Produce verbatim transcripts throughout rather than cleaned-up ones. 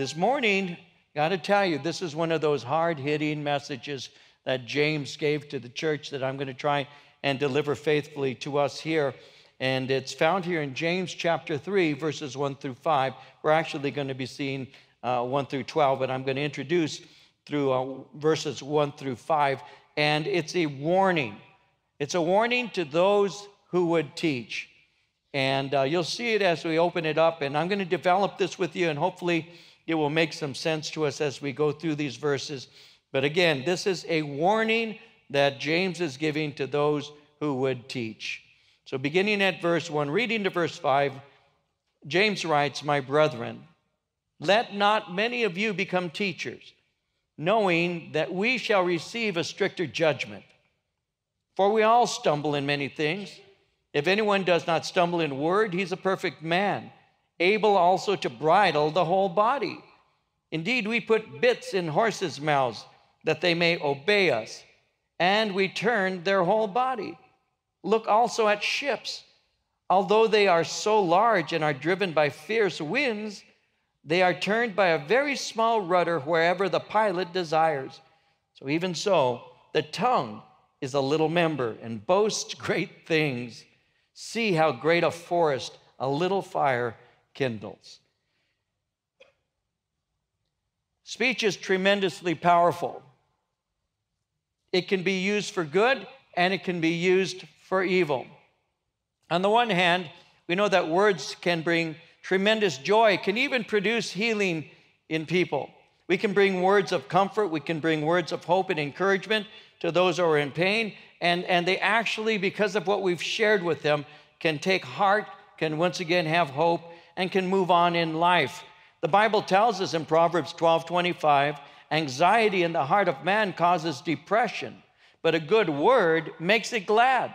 This morning, got to tell you, this is one of those hard-hitting messages that James gave to the church that I'm going to try and deliver faithfully to us here. And it's found here in James chapter three, verses one through five. We're actually going to be seeing uh, one through twelve, but I'm going to introduce through uh, verses one through five. And it's a warning. It's a warning to those who would teach. And uh, you'll see it as we open it up. And I'm going to develop this with you, and hopefully it will make some sense to us as we go through these verses. But again, this is a warning that James is giving to those who would teach. So beginning at verse one, reading to verse five, James writes, "My brethren, let not many of you become teachers, knowing that we shall receive a stricter judgment. For we all stumble in many things. If anyone does not stumble in word, he's a perfect man, able also to bridle the whole body. Indeed, we put bits in horses' mouths that they may obey us, and we turn their whole body. Look also at ships. Although they are so large and are driven by fierce winds, they are turned by a very small rudder wherever the pilot desires. So even so, the tongue is a little member and boasts great things. See how great a forest a little fire kindles." Speech is tremendously powerful. It can be used for good, and it can be used for evil. On the one hand, we know that words can bring tremendous joy, can even produce healing in people. We can bring words of comfort, we can bring words of hope and encouragement to those who are in pain, and, and they actually, because of what we've shared with them, can take heart, can once again have hope, and can move on in life. The Bible tells us in Proverbs twelve twenty-five, "Anxiety in the heart of man causes depression, but a good word makes it glad."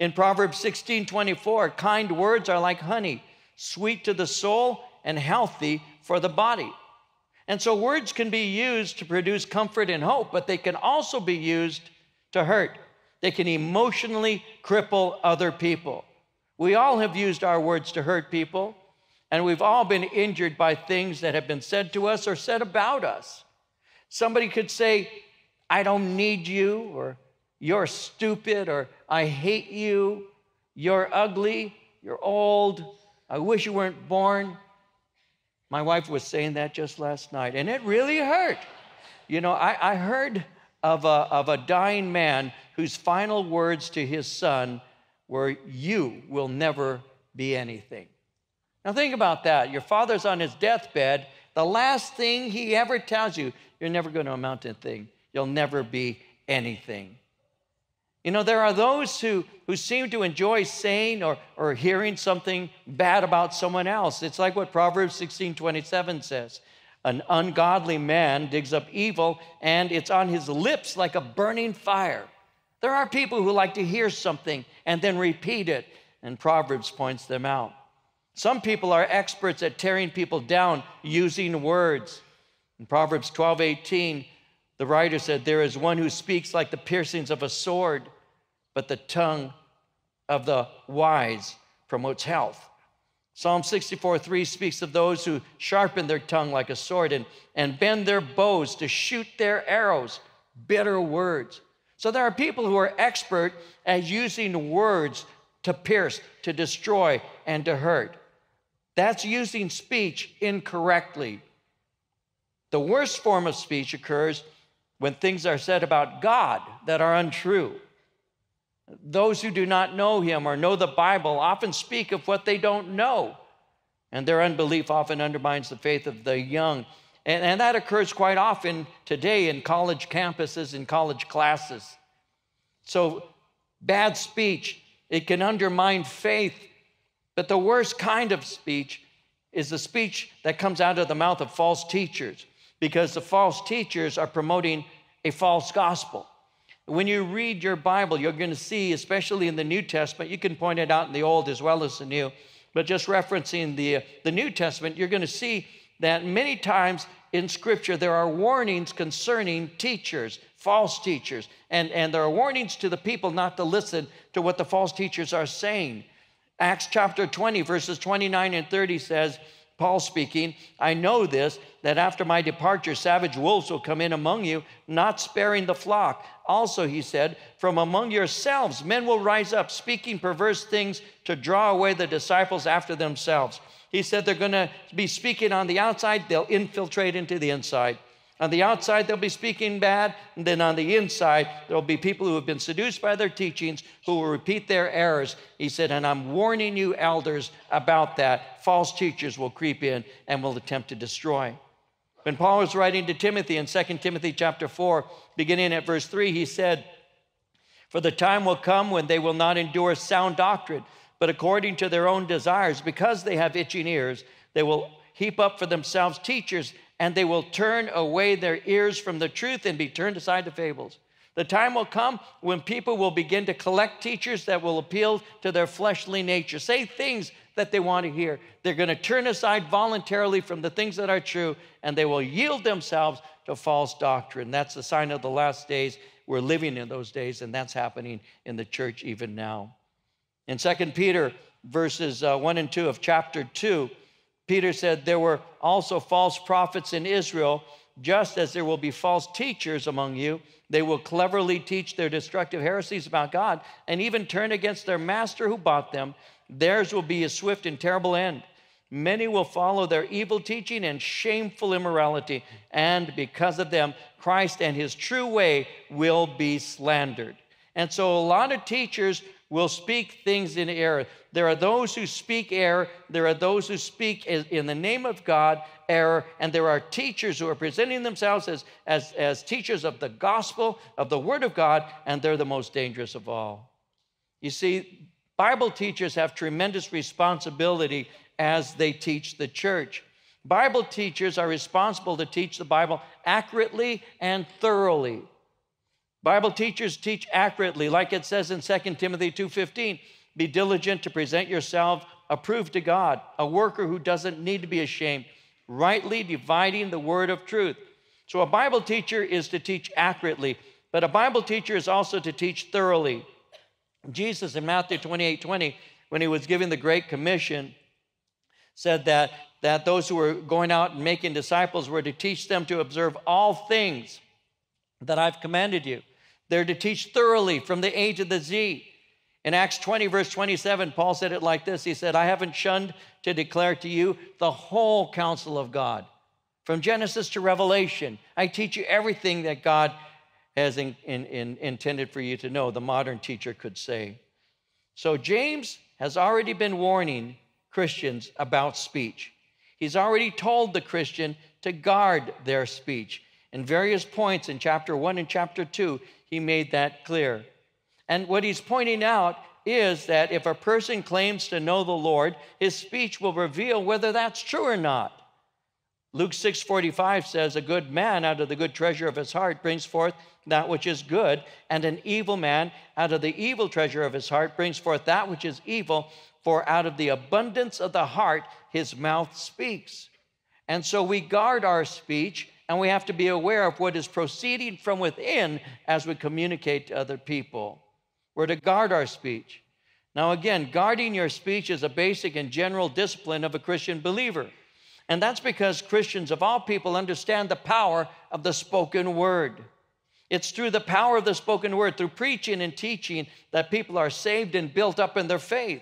In Proverbs sixteen twenty-four, "Kind words are like honey, sweet to the soul and healthy for the body." And so words can be used to produce comfort and hope, but they can also be used to hurt. They can emotionally cripple other people. We all have used our words to hurt people, and we've all been injured by things that have been said to us or said about us. Somebody could say, "I don't need you," or "You're stupid," or "I hate you," "You're ugly," "You're old," "I wish you weren't born." My wife was saying that just last night, and it really hurt. You know, I, I heard of a, of a dying man whose final words to his son were, "You will never be anything." Now think about that. Your father's on his deathbed. The last thing he ever tells you, "You're never going to amount to a thing. You'll never be anything." You know, there are those who, who seem to enjoy saying or, or hearing something bad about someone else. It's like what Proverbs sixteen twenty-seven says. "An ungodly man digs up evil, and it's on his lips like a burning fire." There are people who like to hear something and then repeat it, and Proverbs points them out. Some people are experts at tearing people down using words. In Proverbs twelve eighteen, the writer said, "There is one who speaks like the piercings of a sword, but the tongue of the wise promotes health." Psalm sixty-four three speaks of those who sharpen their tongue like a sword and, and bend their bows to shoot their arrows, bitter words. So there are people who are expert at using words to pierce, to destroy, and to hurt. That's using speech incorrectly. The worst form of speech occurs when things are said about God that are untrue. Those who do not know him or know the Bible often speak of what they don't know, and their unbelief often undermines the faith of the young. And, and that occurs quite often today in college campuses, in college classes. So bad speech, it can undermine faith, but the worst kind of speech is the speech that comes out of the mouth of false teachers, because the false teachers are promoting a false gospel. When you read your Bible, you're going to see, especially in the New Testament, you can point it out in the Old as well as the New, but just referencing the, the New Testament, you're going to see that many times in Scripture there are warnings concerning teachers, false teachers, and, and there are warnings to the people not to listen to what the false teachers are saying. Acts chapter twenty, verses twenty-nine and thirty says, Paul speaking, I know this, that after my departure, savage wolves will come in among you, not sparing the flock. Also, he said, from among yourselves, men will rise up, speaking perverse things to draw away the disciples after themselves. He said they're going to be speaking on the outside, they'll infiltrate into the inside. On the outside, they'll be speaking bad, and then on the inside, there'll be people who have been seduced by their teachings who will repeat their errors. He said, and I'm warning you, elders, about that. False teachers will creep in and will attempt to destroy. When Paul was writing to Timothy in Second Timothy chapter four, beginning at verse three, he said, for the time will come when they will not endure sound doctrine, but according to their own desires, because they have itching ears, they will heap up for themselves teachers, and they will turn away their ears from the truth and be turned aside to fables. The time will come when people will begin to collect teachers that will appeal to their fleshly nature, say things that they want to hear. They're going to turn aside voluntarily from the things that are true, and they will yield themselves to false doctrine. That's the sign of the last days. We're living in those days, and that's happening in the church even now. In Second Peter verses one and two of chapter two, Peter said, there were also false prophets in Israel, just as there will be false teachers among you. They will cleverly teach their destructive heresies about God and even turn against their master who bought them. Theirs will be a swift and terrible end. Many will follow their evil teaching and shameful immorality, and because of them, Christ and his true way will be slandered. And so a lot of teachers will speak things in error. There are those who speak error. There are those who speak in the name of God error. And there are teachers who are presenting themselves as, as, as teachers of the gospel, of the word of God, and they're the most dangerous of all. You see, Bible teachers have tremendous responsibility as they teach the church. Bible teachers are responsible to teach the Bible accurately and thoroughly. Bible teachers teach accurately, like it says in Second Timothy two fifteen, be diligent to present yourself approved to God, a worker who doesn't need to be ashamed, rightly dividing the word of truth. So a Bible teacher is to teach accurately, but a Bible teacher is also to teach thoroughly. Jesus in Matthew twenty-eight twenty, when he was giving the Great Commission, said that, that those who were going out and making disciples were to teach them to observe all things that I've commanded you. They're to teach thoroughly from the A to the Z. In Acts twenty, verse twenty-seven, Paul said it like this. He said, I haven't shunned to declare to you the whole counsel of God. From Genesis to Revelation, I teach you everything that God has in, in, in, intended for you to know, the modern teacher could say. So James has already been warning Christians about speech. He's already told the Christian to guard their speech. In various points in chapter one and chapter two, he made that clear. And what he's pointing out is that if a person claims to know the Lord, his speech will reveal whether that's true or not. Luke six forty-five says, a good man out of the good treasure of his heart brings forth that which is good, and an evil man out of the evil treasure of his heart brings forth that which is evil, for out of the abundance of the heart his mouth speaks. And so we guard our speech, and we have to be aware of what is proceeding from within as we communicate to other people. We're to guard our speech. Now again, guarding your speech is a basic and general discipline of a Christian believer. And that's because Christians of all people understand the power of the spoken word. It's through the power of the spoken word, through preaching and teaching, that people are saved and built up in their faith.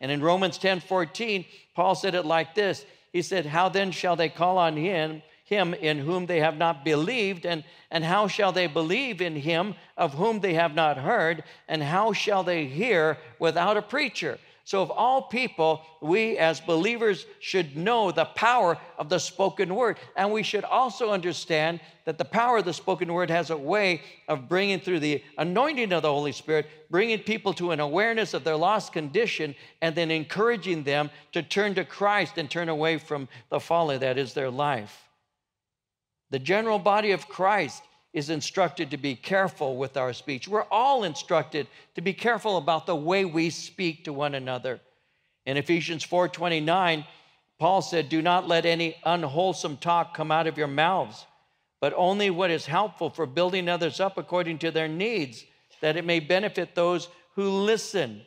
And in Romans ten fourteen, Paul said it like this. He said, how then shall they call on him him in whom they have not believed, and, and how shall they believe in him of whom they have not heard, and how shall they hear without a preacher? So of all people, we as believers should know the power of the spoken word, and we should also understand that the power of the spoken word has a way of bringing, through the anointing of the Holy Spirit, bringing people to an awareness of their lost condition and then encouraging them to turn to Christ and turn away from the folly that is their life. The general body of Christ is instructed to be careful with our speech. We're all instructed to be careful about the way we speak to one another. In Ephesians four twenty-nine, Paul said, do not let any unwholesome talk come out of your mouths, but only what is helpful for building others up according to their needs, that it may benefit those who listen.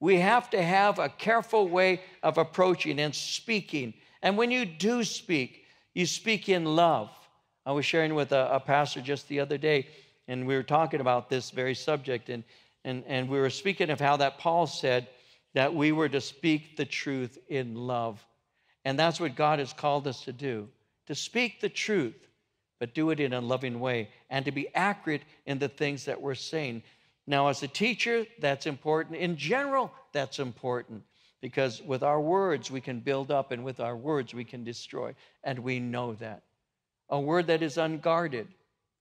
We have to have a careful way of approaching and speaking And when you do speak, you speak in love. I was sharing with a, a pastor just the other day, and we were talking about this very subject, and, and, and we were speaking of how that Paul said that we were to speak the truth in love. And that's what God has called us to do, to speak the truth, but do it in a loving way and to be accurate in the things that we're saying. Now, as a teacher, that's important. In general, that's important because with our words, we can build up, and with our words, we can destroy, and we know that. A word that is unguarded,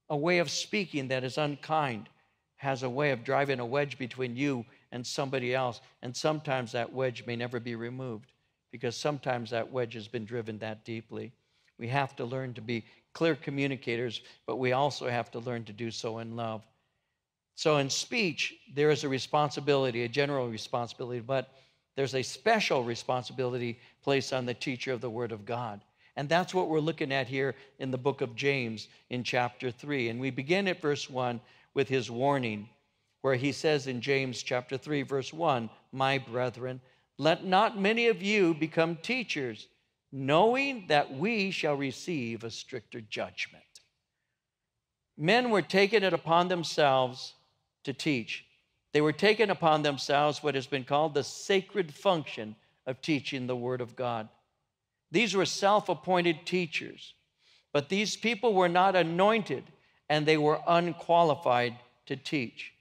a way of speaking that is unkind, has a way of driving a wedge between you and somebody else, and sometimes that wedge may never be removed because sometimes that wedge has been driven that deeply. We have to learn to be clear communicators, but we also have to learn to do so in love. So in speech, there is a responsibility, a general responsibility, but there's a special responsibility placed on the teacher of the Word of God. And that's what we're looking at here in the book of James in chapter three. And we begin at verse one with his warning, where he says in James chapter three, verse one, "My brethren, let not many of you become teachers, knowing that we shall receive a stricter judgment." Men were taking it upon themselves to teach. They were taking upon themselves what has been called the sacred function of teaching the Word of God. These were self-appointed teachers, but these people were not anointed, and they were unqualified to teach.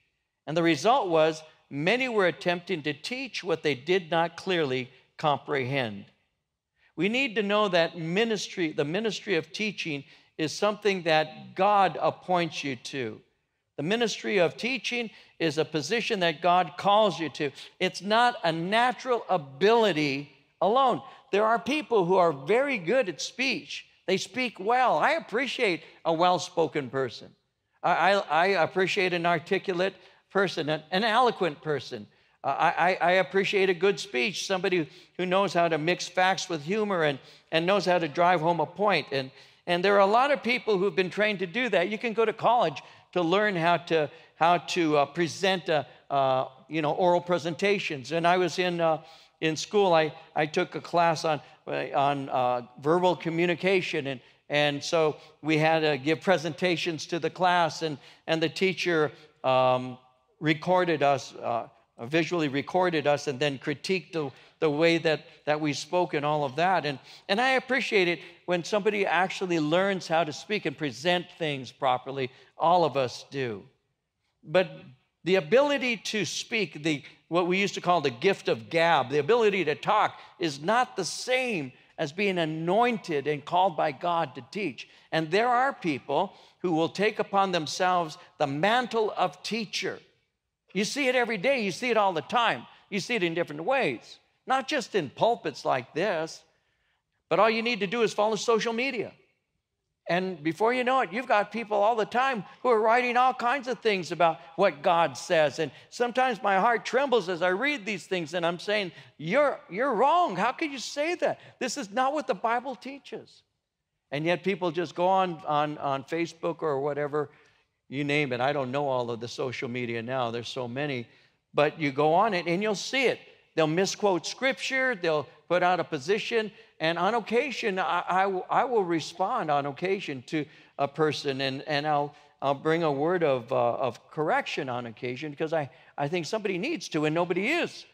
And the result was many were attempting to teach what they did not clearly comprehend. We need to know that ministry, the ministry of teaching, is something that God appoints you to. The ministry of teaching is a position that God calls you to. It's not a natural ability alone. There are people who are very good at speech. They speak well. I appreciate a well-spoken person. I, I, I appreciate an articulate person, an, an eloquent person. I, I appreciate a good speech, somebody who knows how to mix facts with humor and, and knows how to drive home a point. And, and there are a lot of people who've been trained to do that. You can go to college to learn how to, how to uh, present uh, uh, you know, oral presentations. And I was in, uh, in school, I, I took a class on, on uh, verbal communication, and, and so we had to give presentations to the class, and, and the teacher um, recorded us, uh, visually recorded us, and then critiqued the, the way that, that we spoke and all of that. And, and I appreciate it when somebody actually learns how to speak and present things properly. All of us do. But the ability to speak, the what we used to call the gift of gab, the ability to talk, is not the same as being anointed and called by God to teach. And there are people who will take upon themselves the mantle of teacher. You see it every day. You see it all the time. You see it in different ways, not just in pulpits like this, but all you need to do is follow social media. And before you know it, you've got people all the time who are writing all kinds of things about what God says. And sometimes my heart trembles as I read these things, and I'm saying, you're, you're wrong. How can you say that? This is not what the Bible teaches. And yet people just go on, on, on Facebook or whatever, you name it. I don't know all of the social media now. There's so many. But you go on it, and you'll see it. They'll misquote Scripture. They'll put out a position. And on occasion, I, I, I will respond on occasion to a person, and, and I'll, I'll bring a word of, uh, of correction on occasion because I, I think somebody needs to, and nobody is.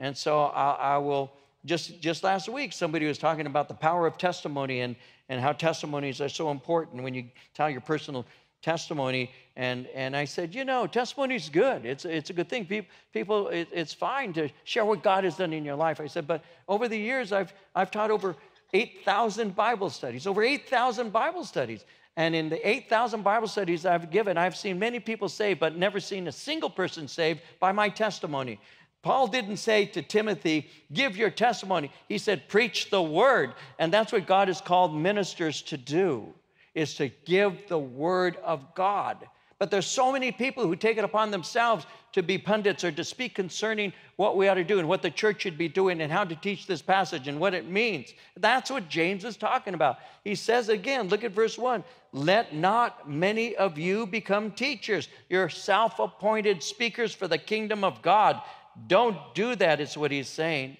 And so I, I will... Just, just last week, somebody was talking about the power of testimony and, and how testimonies are so important when you tell your personal testimony, and, and I said, you know, testimony's good. It's, it's a good thing. People, people it, it's fine to share what God has done in your life. I said, but over the years, I've, I've taught over eight thousand Bible studies, over eight thousand Bible studies. And in the eight thousand Bible studies I've given, I've seen many people saved, but never seen a single person saved by my testimony. Paul didn't say to Timothy, give your testimony. He said, preach the word. And that's what God has called ministers to do, is to give the word of God. But there's so many people who take it upon themselves to be pundits or to speak concerning what we ought to do and what the church should be doing and how to teach this passage and what it means. That's what James is talking about. He says again, look at verse one, let not many of you become teachers. You're self-appointed speakers for the kingdom of God. Don't do that is what he's saying.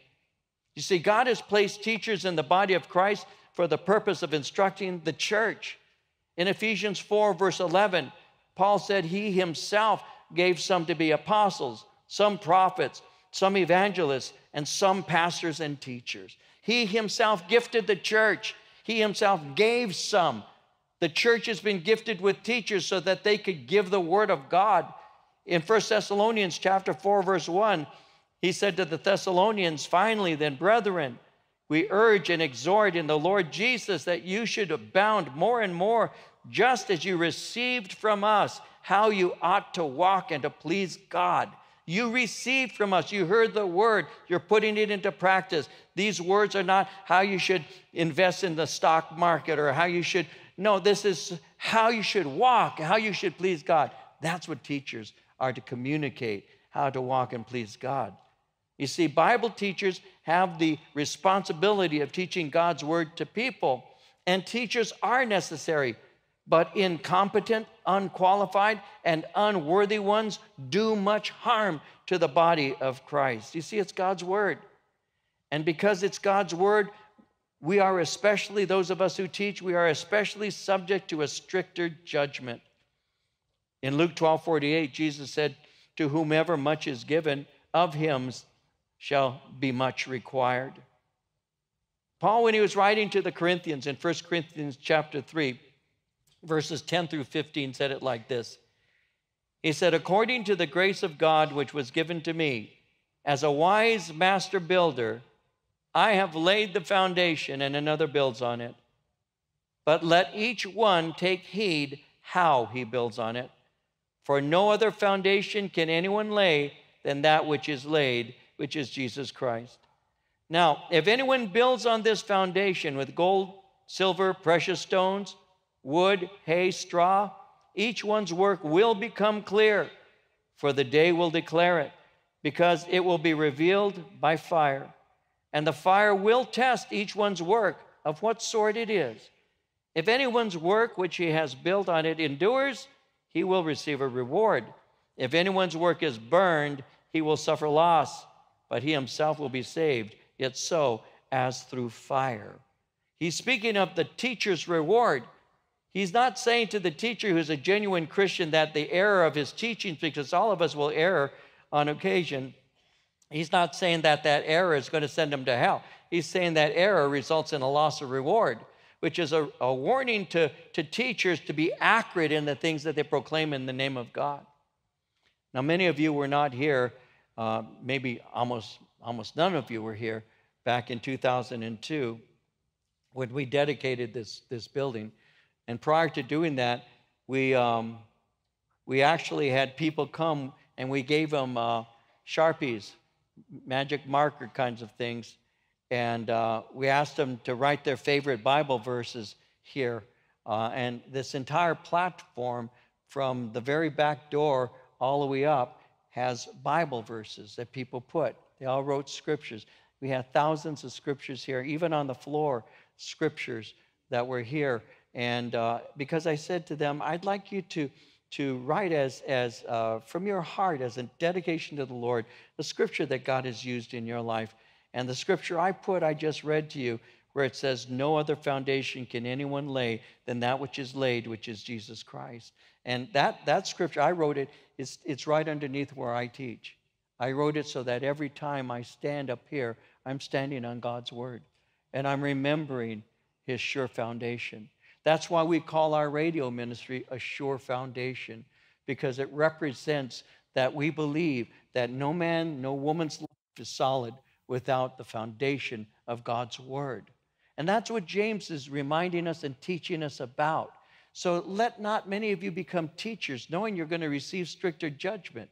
You see, God has placed teachers in the body of Christ for the purpose of instructing the church. In Ephesians four, verse eleven, Paul said he himself gave some to be apostles, some prophets, some evangelists, and some pastors and teachers. He himself gifted the church. He himself gave some. The church has been gifted with teachers so that they could give the word of God. In First Thessalonians chapter four, verse one, he said to the Thessalonians, "Finally then, brethren, we urge and exhort in the Lord Jesus that you should abound more and more, just as you received from us how you ought to walk and to please God." You received from us. You heard the word. You're putting it into practice. These words are not how you should invest in the stock market or how you should. No, this is how you should walk, how you should please God. That's what teachers are to communicate, how to walk and please God. You see, Bible teachers have the responsibility of teaching God's word to people, and teachers are necessary, but incompetent, unqualified, and unworthy ones do much harm to the body of Christ. You see, it's God's word, and because it's God's word, we are especially, those of us who teach, we are especially subject to a stricter judgment. In Luke twelve forty-eight, Jesus said, "To whomever much is given, of him shall be much required." Paul, when he was writing to the Corinthians in First Corinthians chapter three, verses ten through fifteen, said it like this. He said, "According to the grace of God which was given to me, as a wise master builder, I have laid the foundation and another builds on it. But let each one take heed how he builds on it. For no other foundation can anyone lay than that which is laid, which is Jesus Christ. Now, if anyone builds on this foundation with gold, silver, precious stones, wood, hay, straw, each one's work will become clear, for the day will declare it, because it will be revealed by fire. And the fire will test each one's work, of what sort it is. If anyone's work which he has built on it endures, he will receive a reward. If anyone's work is burned, he will suffer loss, but he himself will be saved, yet so as through fire." He's speaking of the teacher's reward. He's not saying to the teacher who's a genuine Christian that the error of his teachings, because all of us will err on occasion, he's not saying that that error is going to send him to hell. He's saying that error results in a loss of reward, which is a, a warning to, to teachers to be accurate in the things that they proclaim in the name of God. Now, many of you were not here, uh, maybe almost, almost none of you were here back in two thousand two when we dedicated this, this building. And prior to doing that, we, um, we actually had people come and we gave them uh, Sharpies, magic marker kinds of things. And uh, we asked them to write their favorite Bible verses here. Uh, and this entire platform from the very back door all the way up has Bible verses that people put. They all wrote scriptures. We had thousands of scriptures here, even on the floor, scriptures that were here. And uh, because I said to them, I'd like you to, to write as, as uh, from your heart, as a dedication to the Lord, the scripture that God has used in your life. And the scripture I put, I just read to you, where it says, "No other foundation can anyone lay than that which is laid, which is Jesus Christ." And that, that scripture, I wrote it, it's, it's right underneath where I teach. I wrote it so that every time I stand up here, I'm standing on God's word. And I'm remembering his sure foundation. That's why we call our radio ministry a sure foundation, because it represents that we believe that no man, no woman's life is solid without the foundation of God's word. And that's what James is reminding us and teaching us about. So let not many of you become teachers, knowing you're going to receive stricter judgment.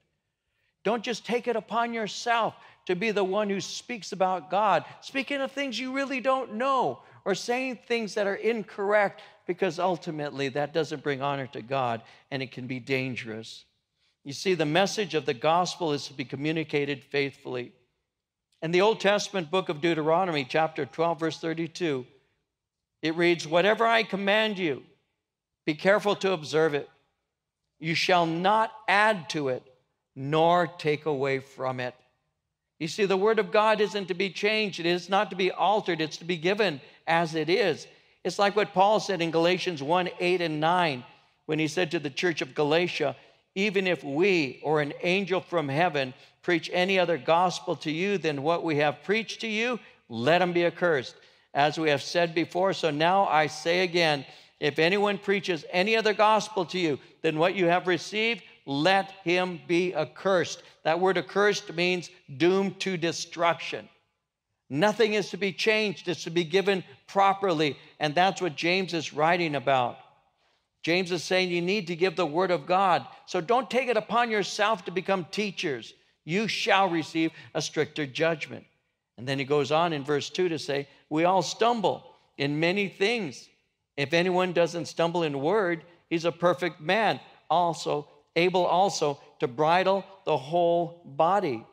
Don't just take it upon yourself to be the one who speaks about God, speaking of things you really don't know, or saying things that are incorrect, because ultimately that doesn't bring honor to God, and it can be dangerous. You see, the message of the gospel is to be communicated faithfully. In the Old Testament book of Deuteronomy, chapter twelve, verse thirty-two, it reads, "Whatever I command you, be careful to observe it. You shall not add to it, nor take away from it. You see, the Word of God isn't to be changed. It is not to be altered. It's to be given as it is. It's like what Paul said in Galatians one, eight, and nine, when he said to the church of Galatia, even if we or an angel from heaven preach any other gospel to you than what we have preached to you, let him be accursed. As we have said before, so now I say again, if anyone preaches any other gospel to you than what you have received, let him be accursed. That word accursed means doomed to destruction. Nothing is to be changed. It's to be given properly. And that's what James is writing about. James is saying you need to give the word of God. So don't take it upon yourself to become teachers. You shall receive a stricter judgment. And then he goes on in verse two to say, we all stumble in many things. If anyone doesn't stumble in word, he's a perfect man, also able also to bridle the whole body.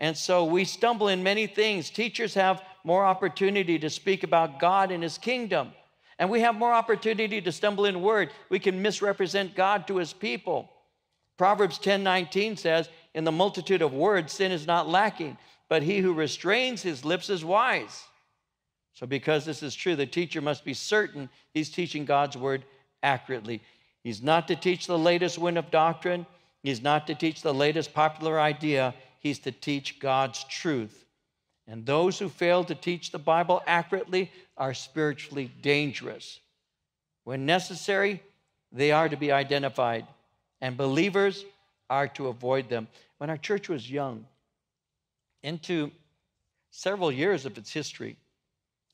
And so we stumble in many things. Teachers have more opportunity to speak about God and his kingdom. And we have more opportunity to stumble in word. We can misrepresent God to his people. Proverbs ten nineteen says, in the multitude of words, sin is not lacking, but he who restrains his lips is wise. So because this is true, the teacher must be certain he's teaching God's word accurately. He's not to teach the latest wind of doctrine. He's not to teach the latest popular idea. He's to teach God's truth. And those who fail to teach the Bible accurately are spiritually dangerous. When necessary, they are to be identified, and believers are to avoid them. When our church was young, into several years of its history,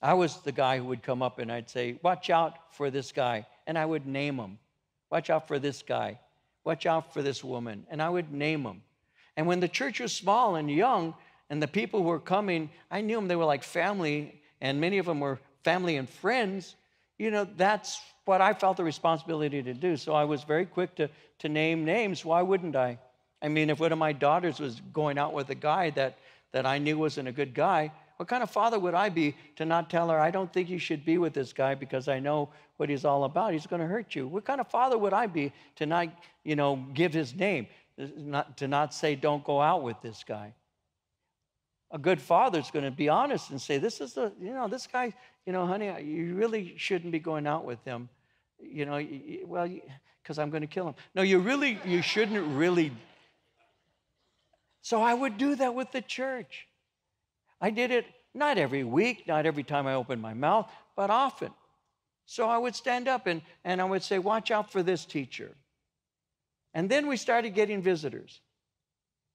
I was the guy who would come up and I'd say, watch out for this guy. And I would name him. Watch out for this guy. Watch out for this woman. And I would name them. And when the church was small and young, and the people who were coming, I knew them. They were like family, and many of them were family and friends. You know, that's what I felt the responsibility to do. So I was very quick to, to name names. Why wouldn't I? I mean, if one of my daughters was going out with a guy that, that I knew wasn't a good guy, what kind of father would I be to not tell her, I don't think you should be with this guy because I know what he's all about. He's going to hurt you. What kind of father would I be to not, you know, give his name, not, to not say don't go out with this guy? A good father's going to be honest and say, this is the, you know, this guy, you know, honey, you really shouldn't be going out with him. You know, well, because I'm going to kill him. No, you really, you shouldn't really. So I would do that with the church. I did it not every week, not every time I opened my mouth, but often. So I would stand up and, and I would say, watch out for this teacher. And then we started getting visitors.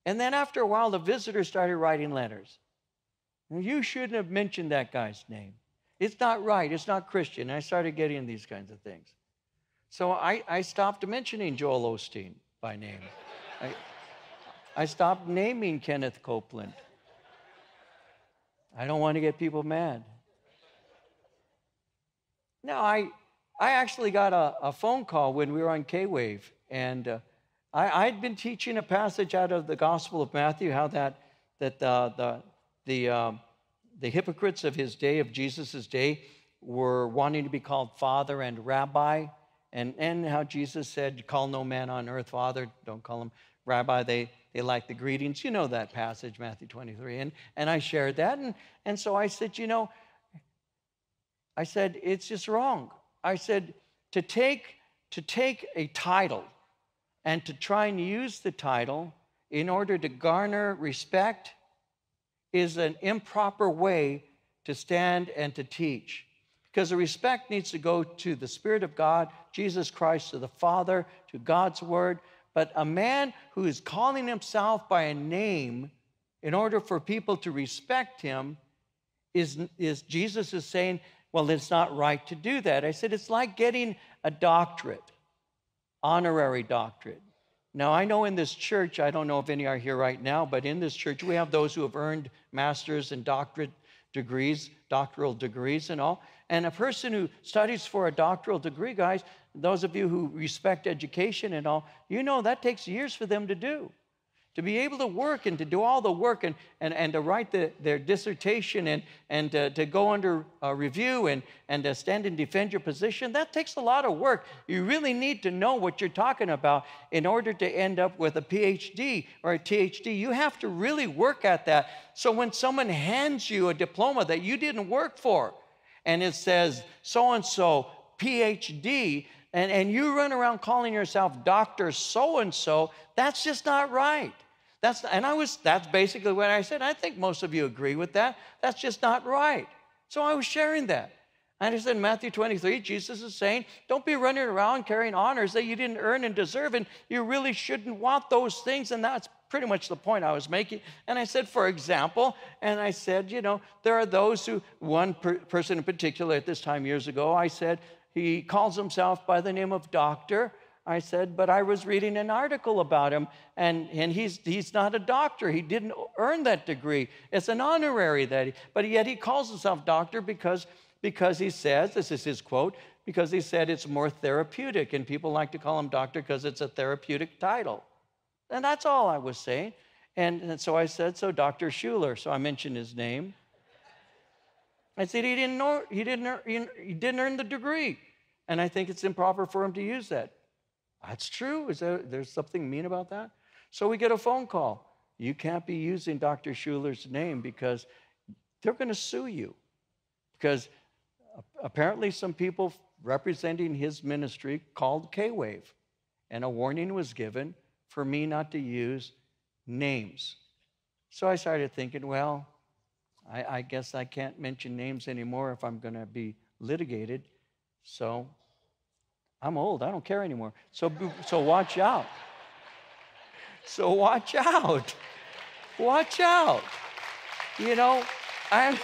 And then after a while, the visitors started writing letters. You shouldn't have mentioned that guy's name. It's not right. It's not Christian. And I started getting these kinds of things. So I, I stopped mentioning Joel Osteen by name. I, I stopped naming Kenneth Copeland. I don't want to get people mad. No, I, I actually got a, a phone call when we were on K-Wave, and uh, I, I'd been teaching a passage out of the Gospel of Matthew, how that, that uh, the, the, um, the hypocrites of his day, of Jesus' day, were wanting to be called Father and Rabbi, and, and how Jesus said, call no man on earth Father, don't call him Rabbi. They... They like the greetings. You know that passage, Matthew twenty-three. And, and I shared that. And, and so I said, you know, I said, it's just wrong. I said, to take, to take a title and to try and use the title in order to garner respect is an improper way to stand and to teach. Because the respect needs to go to the Spirit of God, Jesus Christ, to the Father, to God's Word. But a man who is calling himself by a name in order for people to respect him is, is Jesus is saying, well, it's not right to do that. I said, it's like getting a doctorate, honorary doctorate. Now, I know in this church, I don't know if any are here right now, but in this church, we have those who have earned master's and doctorate degrees, doctoral degrees and all. And a person who studies for a doctoral degree, guys, those of you who respect education and all, you know that takes years for them to do. to be able to work and to do all the work and, and, and to write the, their dissertation and, and to, to go under uh, review and, and to stand and defend your position, that takes a lot of work. You really need to know what you're talking about in order to end up with a P H D or a T H D. You have to really work at that. So when someone hands you a diploma that you didn't work for and it says so-and-so, P H D, and, and you run around calling yourself Doctor So-and-so, that's just not right. That's, and I was, that's basically what I said. I think most of you agree with that. That's just not right. So I was sharing that. I understand in Matthew twenty-three, Jesus is saying, don't be running around carrying honors that you didn't earn and deserve, and you really shouldn't want those things, and that's pretty much the point I was making. And I said, for example, and I said, you know, there are those who, one per, person in particular at this time years ago, I said, he calls himself by the name of doctor. I said, but I was reading an article about him, and, and he's, he's not a doctor. He didn't earn that degree. It's an honorary that he, but yet he calls himself doctor because, because he says, this is his quote, because he said it's more therapeutic, and people like to call him doctor because it's a therapeutic title. And that's all I was saying. And, and so I said, so Doctor Schuler, so I mentioned his name. I said, he didn't, know, he, didn't earn, he didn't earn the degree. And I think it's improper for him to use that. That's true. Is there, there's something mean about that? So we get a phone call. You can't be using Doctor Schuler's name because they're going to sue you. Because apparently some people representing his ministry called K-Wave. And a warning was given for me not to use names. So I started thinking, well, I, I guess I can't mention names anymore if I'm going to be litigated. So I'm old. I don't care anymore. So, so watch out. So watch out. Watch out. You know, I,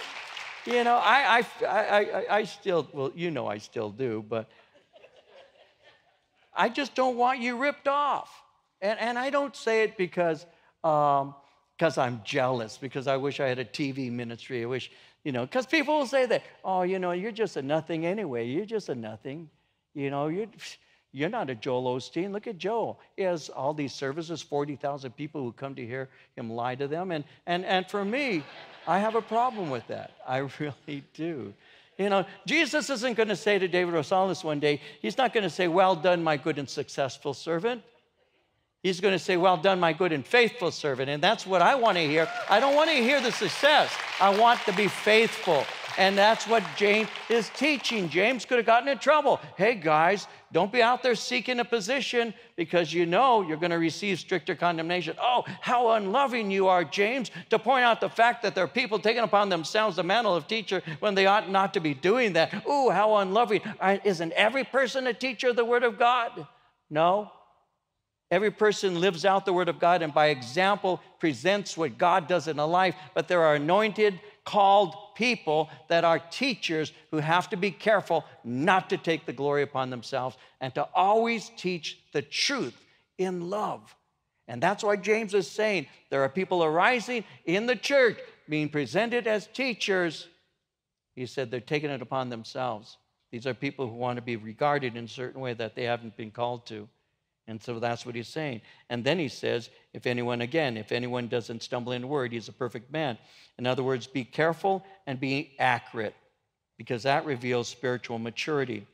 you know, I, I, I, I, I still, well, you know I still do, but I just don't want you ripped off. And, and I don't say it because... Um, because I'm jealous, because I wish I had a T V ministry. I wish, you know, because people will say that, oh, you know, you're just a nothing anyway. You're just a nothing. You know, you're, you're not a Joel Osteen. Look at Joel. He has all these services, forty thousand people who come to hear him lie to them. And, and, and for me, I have a problem with that. I really do. You know, Jesus isn't going to say to David Rosales one day, he's not going to say, well done, my good and successful servant. He's going to say, well done, my good and faithful servant. And that's what I want to hear. I don't want to hear the success. I want to be faithful. And that's what James is teaching. James could have gotten in trouble. Hey, guys, don't be out there seeking a position because you know you're going to receive stricter condemnation. Oh, how unloving you are, James, to point out the fact that there are people taking upon themselves the mantle of teacher when they ought not to be doing that. Ooh, how unloving. Isn't every person a teacher of the Word of God? No. Every person lives out the Word of God and by example presents what God does in a life, but there are anointed, called people that are teachers who have to be careful not to take the glory upon themselves and to always teach the truth in love. And that's why James is saying there are people arising in the church being presented as teachers. He said they're taking it upon themselves. These are people who want to be regarded in a certain way that they haven't been called to. And so that's what he's saying. And then he says, if anyone, again, if anyone doesn't stumble in word, he's a perfect man. In other words, be careful and be accurate because that reveals spiritual maturity.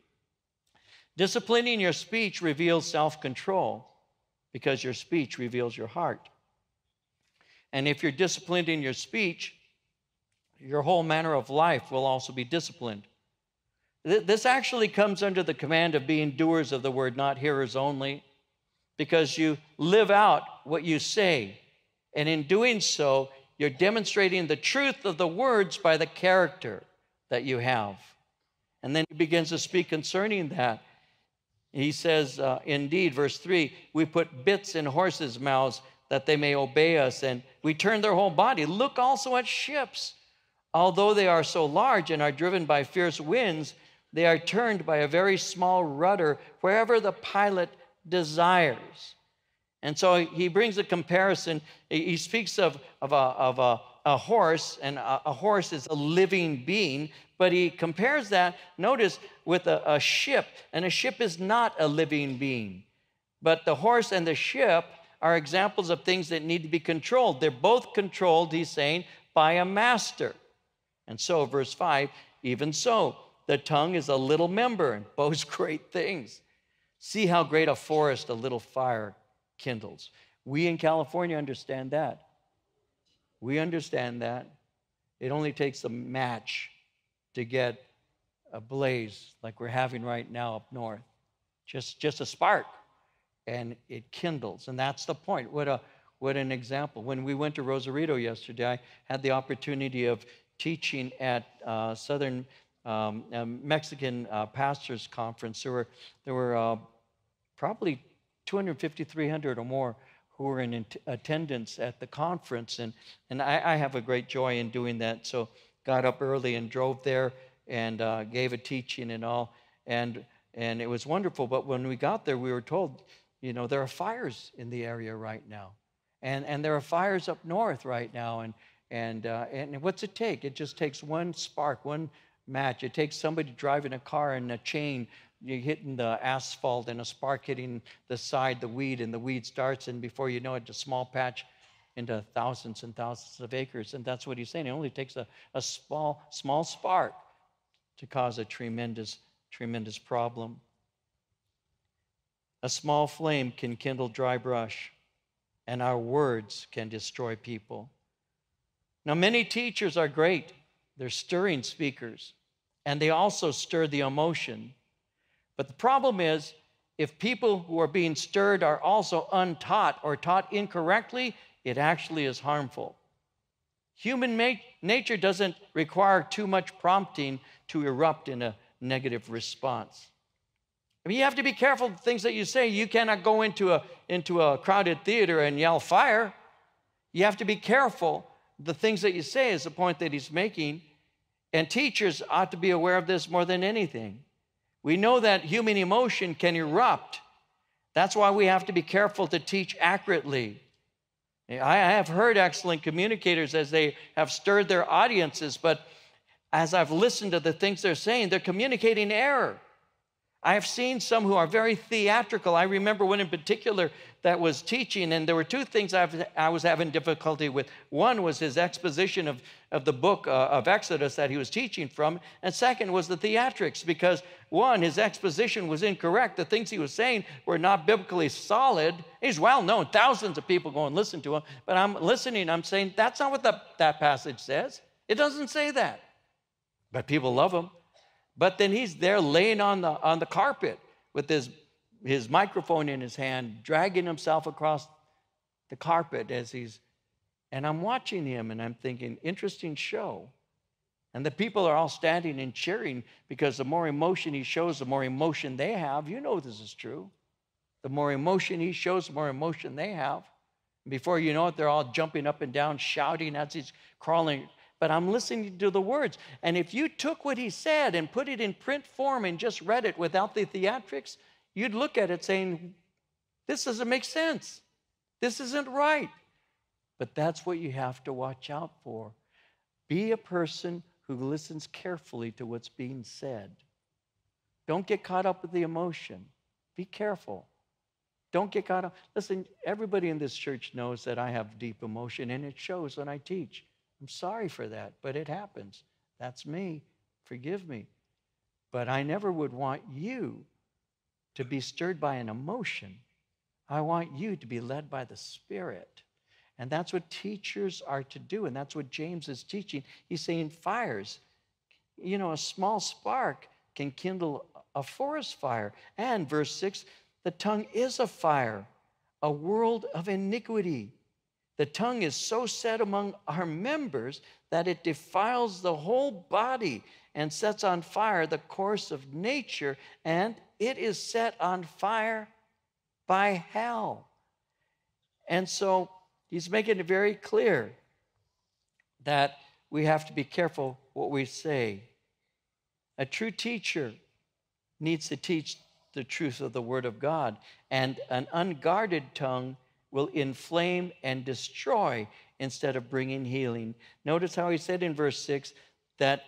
Disciplining your speech reveals self-control because your speech reveals your heart. And if you're disciplined in your speech, your whole manner of life will also be disciplined. This actually comes under the command of being doers of the word, not hearers only. Because you live out what you say. And in doing so, you're demonstrating the truth of the words by the character that you have. And then he begins to speak concerning that. He says, uh, indeed, verse three, we put bits in horses' mouths that they may obey us, and we turn their whole body. Look also at ships. Although they are so large and are driven by fierce winds, they are turned by a very small rudder wherever the pilot desires. And so he brings a comparison. He speaks of, of, a, of a, a horse, and a, a horse is a living being, but he compares that, notice, with a, a ship, and a ship is not a living being. But the horse and the ship are examples of things that need to be controlled. They're both controlled, he's saying, by a master. And so, verse five, even so, the tongue is a little member and boasts great things. See how great a forest a little fire kindles. We in California understand that. We understand that. It only takes a match to get a blaze like we're having right now up north. Just, just a spark, and it kindles. And that's the point. What a, what an example. When we went to Rosarito yesterday, I had the opportunity of teaching at uh, Southern um, uh, Mexican uh, Pastors Conference. There were, there were uh, probably two hundred fifty, three hundred or more who were in attendance at the conference. And, and I, I have a great joy in doing that. So got up early and drove there and uh, gave a teaching and all. And, and it was wonderful. But when we got there, we were told, you know, there are fires in the area right now. And, and there are fires up north right now. And, and, uh, and what's it take? It just takes one spark, one match. It takes somebody driving a car and a chain you're hitting the asphalt and a spark hitting the side, the weed, and the weed starts, and before you know it, a small patch into thousands and thousands of acres. And that's what he's saying. It only takes a, a small, small spark to cause a tremendous, tremendous problem. A small flame can kindle dry brush, and our words can destroy people. Now, many teachers are great. They're stirring speakers, and they also stir the emotion. But the problem is, if people who are being stirred are also untaught or taught incorrectly, it actually is harmful. Human ma- nature doesn't require too much prompting to erupt in a negative response. I mean, you have to be careful of the things that you say. You cannot go into a, into a crowded theater and yell fire. You have to be careful. The things that you say is the point that he's making. And teachers ought to be aware of this more than anything. We know that human emotion can erupt. That's why we have to be careful to teach accurately. I have heard excellent communicators as they have stirred their audiences, but as I've listened to the things they're saying, they're communicating error. I have seen some who are very theatrical. I remember one in particular that was teaching, and there were two things I've, I was having difficulty with. One was his exposition of, of the book uh, of Exodus that he was teaching from, and second was the theatrics, because one, his exposition was incorrect. The things he was saying were not biblically solid. He's well known. Thousands of people go and listen to him, but I'm listening. I'm saying, that's not what the, that passage says. It doesn't say that, but people love him. But then he's there laying on the, on the carpet with his, his microphone in his hand, dragging himself across the carpet as he's, and I'm watching him and I'm thinking, interesting show. And the people are all standing and cheering because the more emotion he shows, the more emotion they have. You know this is true. The more emotion he shows, the more emotion they have. And before you know it, they're all jumping up and down, shouting as he's crawling. But I'm listening to the words. And if you took what he said and put it in print form and just read it without the theatrics, you'd look at it saying, this doesn't make sense. This isn't right. But that's what you have to watch out for. Be a person who listens carefully to what's being said. Don't get caught up with the emotion. Be careful. Don't get caught up. Listen, everybody in this church knows that I have deep emotion, and it shows when I teach. I'm sorry for that, but it happens. That's me. Forgive me. But I never would want you to be stirred by an emotion. I want you to be led by the Spirit. And that's what teachers are to do, and that's what James is teaching. He's saying fires. You know, a small spark can kindle a forest fire. And verse six, the tongue is a fire, a world of iniquity. The tongue is so set among our members that it defiles the whole body and sets on fire the course of nature, and it is set on fire by hell. And so he's making it very clear that we have to be careful what we say. A true teacher needs to teach the truth of the Word of God, and an unguarded tongue will inflame and destroy instead of bringing healing. Notice how he said in verse six that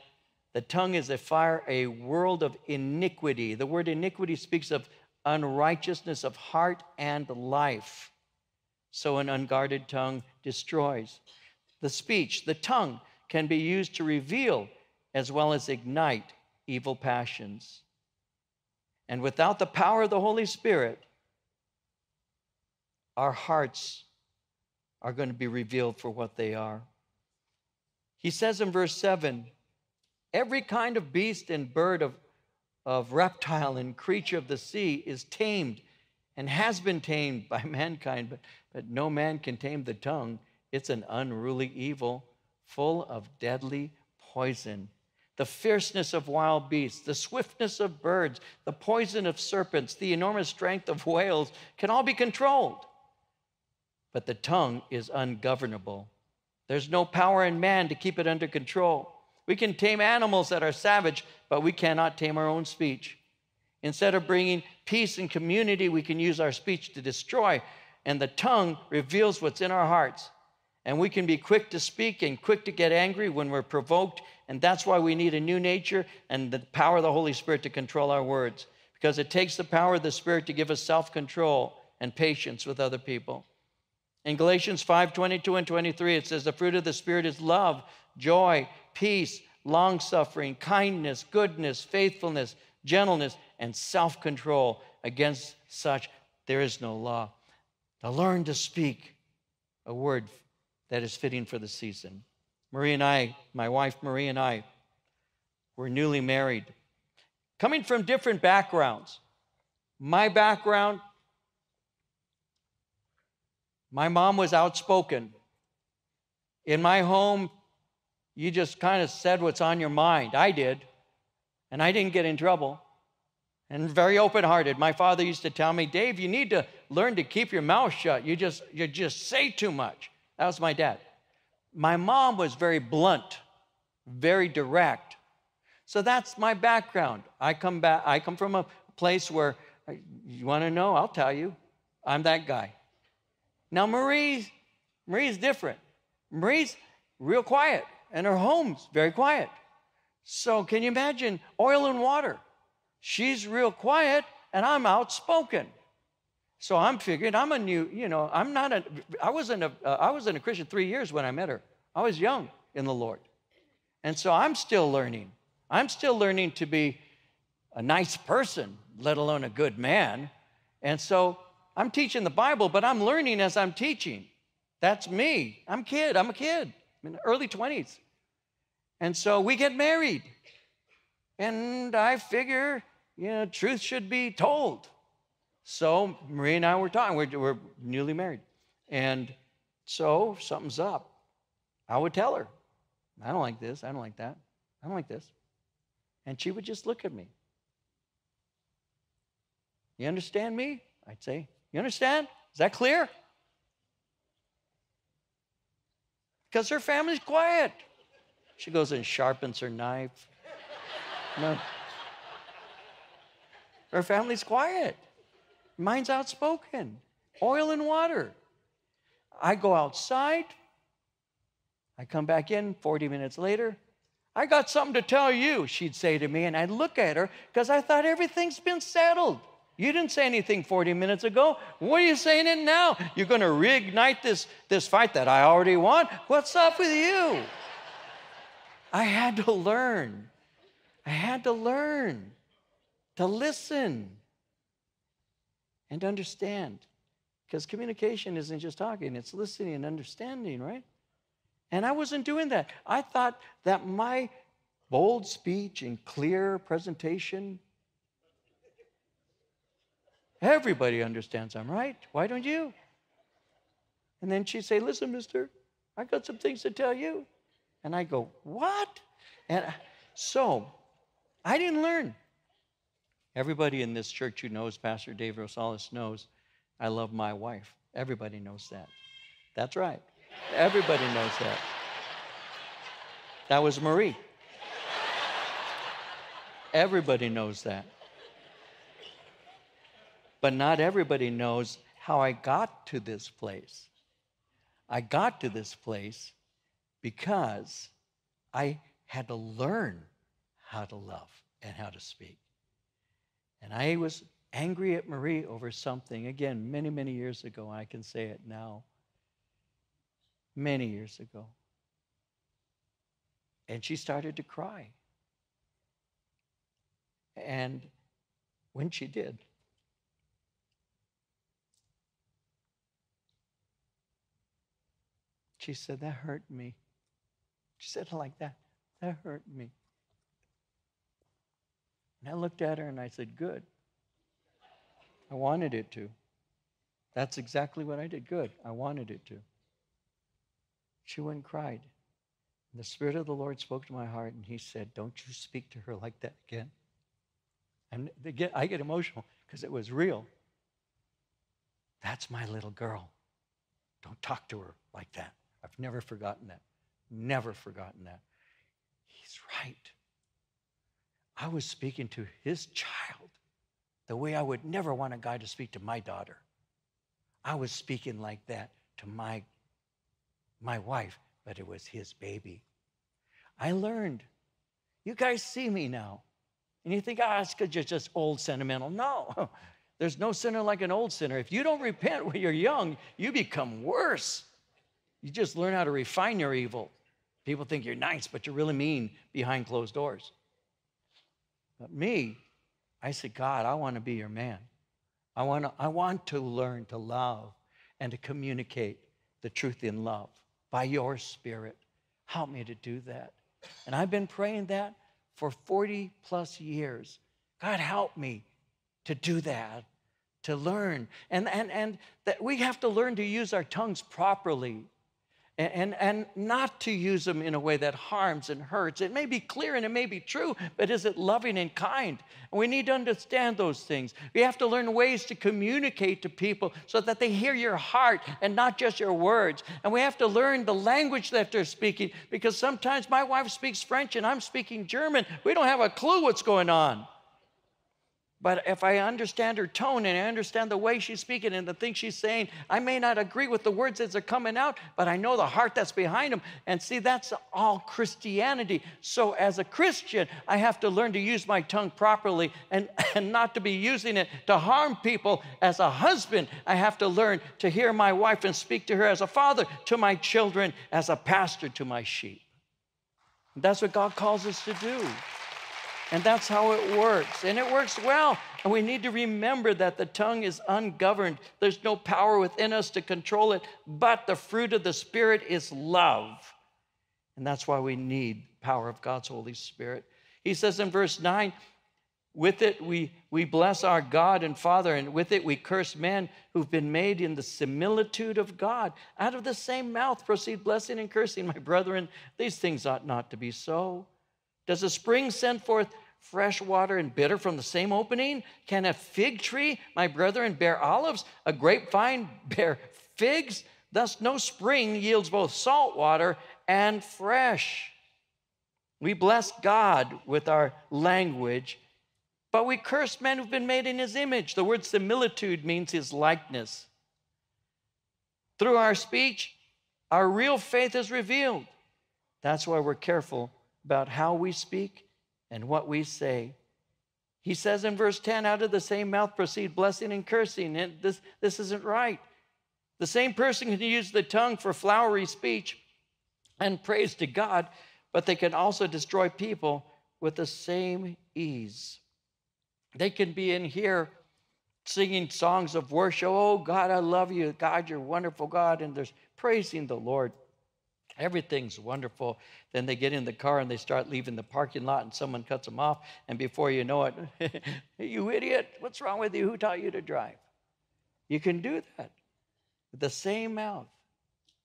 the tongue is a fire, a world of iniquity. The word iniquity speaks of unrighteousness of heart and life. so an unguarded tongue destroys. The speech, the tongue, can be used to reveal as well as ignite evil passions. And without the power of the Holy Spirit, our hearts are going to be revealed for what they are. He says in verse seven, every kind of beast and bird of, of reptile and creature of the sea is tamed and has been tamed by mankind, but, but no man can tame the tongue. It's an unruly evil full of deadly poison. The fierceness of wild beasts, the swiftness of birds, the poison of serpents, the enormous strength of whales can all be controlled. But the tongue is ungovernable. There's no power in man to keep it under control. We can tame animals that are savage, but we cannot tame our own speech. Instead of bringing peace and community, we can use our speech to destroy, and the tongue reveals what's in our hearts. And we can be quick to speak and quick to get angry when we're provoked, and that's why we need a new nature and the power of the Holy Spirit to control our words, because it takes the power of the Spirit to give us self-control and patience with other people. In Galatians five, twenty-two and twenty-three, it says, the fruit of the Spirit is love, joy, peace, long-suffering, kindness, goodness, faithfulness, gentleness, and self-control. Against such, there is no law. To learn to speak a word that is fitting for the season. Marie and I, my wife Marie and I, were newly married, coming from different backgrounds. My background, my mom was outspoken. In my home, you just kind of said what's on your mind. I did, and I didn't get in trouble, and very open-hearted. My father used to tell me, Dave, you need to learn to keep your mouth shut. You just, you just say too much. That was my dad. My mom was very blunt, very direct. So that's my background. I come back, I come from a place where, you want to know, I'll tell you. I'm that guy. Now Marie's, Marie's different. Marie's real quiet, and her home's very quiet. So can you imagine oil and water? She's real quiet, and I'm outspoken. So I'm figuring I'm a new, you know, I'm not a, I wasn't a, uh, I wasn't a Christian three years when I met her. I was young in the Lord. And so I'm still learning. I'm still learning to be a nice person, let alone a good man. And so I'm teaching the Bible, but I'm learning as I'm teaching. That's me. I'm a kid. I'm a kid. I'm in the early twenties. And so we get married. And I figure, you know, truth should be told. So Marie and I were talking, we're, we're newly married. And so something's up. I would tell her, I don't like this, I don't like that, I don't like this. And she would just look at me. You understand me? I'd say, you understand? Is that clear? Because her family's quiet. She goes and sharpens her knife. No. Her family's quiet. Mine's outspoken, oil and water. I go outside. I come back in forty minutes later. I got something to tell you, she'd say to me, and I'd look at her because I thought everything's been settled. You didn't say anything forty minutes ago. What are you saying it now? You're going to reignite this, this fight that I already won? What's up with you? I had to learn. I had to learn to listen. And understand, because communication isn't just talking, it's listening and understanding, right? And I wasn't doing that. I thought that my bold speech and clear presentation, everybody understands I'm right. Why don't you? And then she'd say, listen, mister, I got some things to tell you. And I go, what? And so I didn't learn. Everybody in this church who knows Pastor David Rosales knows I love my wife. Everybody knows that. That's right. Everybody knows that. That was Marie. Everybody knows that. But not everybody knows how I got to this place. I got to this place because I had to learn how to love and how to speak. And I was angry at Marie over something, again, many, many years ago, I can say it now, many years ago. And she started to cry. And when she did, she said, that hurt me. She said it like that. That hurt me. And I looked at her and I said, good. I wanted it to. That's exactly what I did. Good. I wanted it to. She went and cried. And the Spirit of the Lord spoke to my heart, and he said, don't you speak to her like that again. And again, I get emotional because it was real. That's my little girl. Don't talk to her like that. I've never forgotten that. Never forgotten that. He's right. I was speaking to his child the way I would never want a guy to speak to my daughter. I was speaking like that to my, my wife, but it was his baby. I learned. You guys see me now. And you think, ah, it's just old sentimental. No, there's no sinner like an old sinner. If you don't repent when you're young, you become worse. You just learn how to refine your evil. People think you're nice, but you're really mean behind closed doors. But me, I said, God, I want to be your man. I want to, I want to learn to love and to communicate the truth in love by your Spirit. Help me to do that. And I've been praying that for forty plus years. God, help me to do that, to learn. And, and, and that we have to learn to use our tongues properly and, and, and not to use them in a way that harms and hurts. It may be clear and it may be true, but is it loving and kind? And we need to understand those things. We have to learn ways to communicate to people so that they hear your heart and not just your words. And we have to learn the language that they're speaking, because sometimes my wife speaks French and I'm speaking German. We don't have a clue what's going on. But if I understand her tone and I understand the way she's speaking and the things she's saying, I may not agree with the words as they're coming out, but I know the heart that's behind them. And see, that's all Christianity. So as a Christian, I have to learn to use my tongue properly and, and not to be using it to harm people. As a husband, I have to learn to hear my wife and speak to her. As a father, to my children. As a pastor, to my sheep. And that's what God calls us to do. And that's how it works. And it works well. And we need to remember that the tongue is ungoverned. There's no power within us to control it. But the fruit of the Spirit is love. And that's why we need the power of God's Holy Spirit. He says in verse nine, with it we, we bless our God and Father, and with it we curse men who've been made in the similitude of God. Out of the same mouth proceed blessing and cursing. My brethren, these things ought not to be so. Does a spring send forth fresh water and bitter from the same opening? Can a fig tree, my brethren, bear olives? A grapevine bear figs? Thus no spring yields both salt water and fresh. We bless God with our language, but we curse men who've been made in his image. The word similitude means his likeness. Through our speech, our real faith is revealed. That's why we're careful about how we speak and what we say. He says in verse ten, out of the same mouth proceed blessing and cursing. And this, this isn't right. The same person can use the tongue for flowery speech and praise to God, but they can also destroy people with the same ease. They can be in here singing songs of worship. Oh, God, I love you. God, you're wonderful, God. And they're praising the Lord. Everything's wonderful. Then they get in the car and they start leaving the parking lot and someone cuts them off. And before you know it, you idiot, what's wrong with you? Who taught you to drive? You can do that. With the same mouth,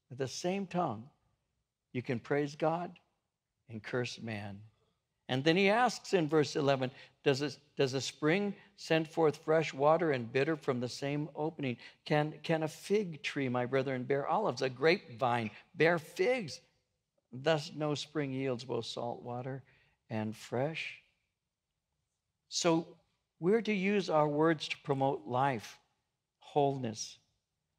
with the same tongue, you can praise God and curse man. And then he asks in verse eleven, does a, does a spring send forth fresh water and bitter from the same opening? Can, can a fig tree, my brethren, bear olives? A grapevine bear figs? Thus no spring yields both salt water and fresh. So we're to use our words to promote life, wholeness.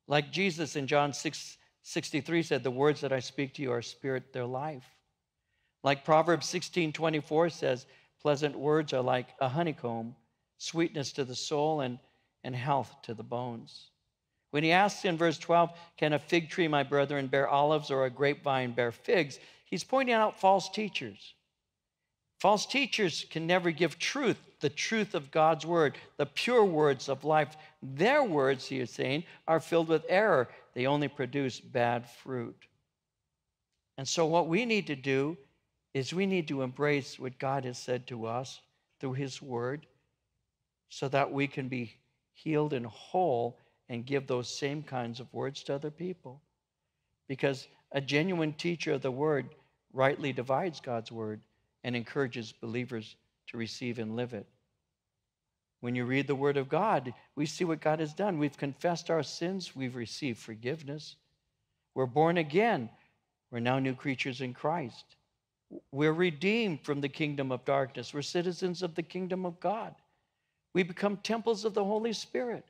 Like Jesus in John six sixty-three said, the words that I speak to you are spirit, they're life. Like Proverbs sixteen twenty-four says, pleasant words are like a honeycomb, sweetness to the soul, and, and health to the bones. When he asks in verse twelve, can a fig tree, my brethren, bear olives, or a grapevine bear figs? He's pointing out false teachers. False teachers can never give truth, the truth of God's word, the pure words of life. Their words, he is saying, are filled with error. They only produce bad fruit. And so what we need to do is we need to embrace what God has said to us through his word so that we can be healed and whole and give those same kinds of words to other people. Because a genuine teacher of the word rightly divides God's word and encourages believers to receive and live it. When you read the word of God, we see what God has done. We've confessed our sins. We've received forgiveness. We're born again. We're now new creatures in Christ. We're redeemed from the kingdom of darkness. We're citizens of the kingdom of God. We become temples of the Holy Spirit.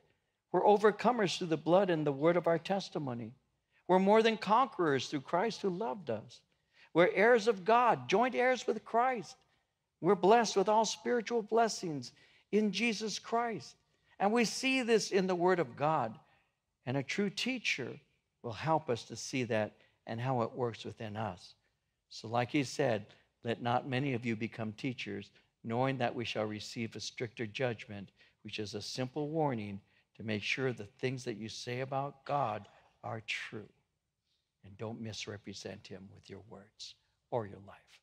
We're overcomers through the blood and the word of our testimony. We're more than conquerors through Christ who loved us. We're heirs of God, joint heirs with Christ. We're blessed with all spiritual blessings in Jesus Christ. And we see this in the word of God. And a true teacher will help us to see that and how it works within us. So like he said, let not many of you become teachers, knowing that we shall receive a stricter judgment, which is a simple warning to make sure the things that you say about God are true. And don't misrepresent him with your words or your life.